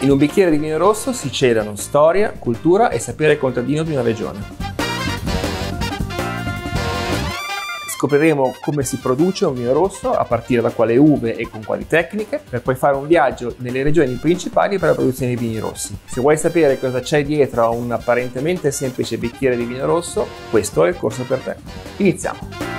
In un bicchiere di vino rosso si celano storia, cultura e sapere contadino di una regione. Scopriremo come si produce un vino rosso, a partire da quale uve e con quali tecniche, per poi fare un viaggio nelle regioni principali per la produzione di vini rossi. Se vuoi sapere cosa c'è dietro a un apparentemente semplice bicchiere di vino rosso, questo è il corso per te. Iniziamo!